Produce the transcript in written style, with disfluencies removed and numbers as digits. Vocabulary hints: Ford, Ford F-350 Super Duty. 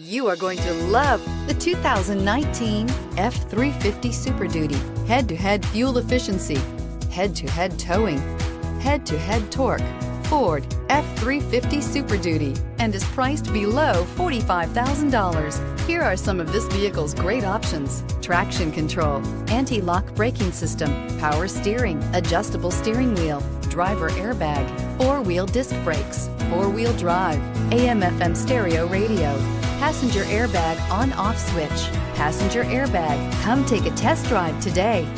You are going to love the 2019 F-350 Super Duty. Head-to-head fuel efficiency, head-to-head towing, head-to-head torque. Ford F-350 Super Duty, and is priced below $45,000. Here are some of this vehicle's great options: traction control, anti-lock braking system, power steering, adjustable steering wheel, driver airbag, four-wheel disc brakes, four-wheel drive, AM/FM stereo radio, passenger airbag on/off switch, passenger airbag. Come take a test drive today.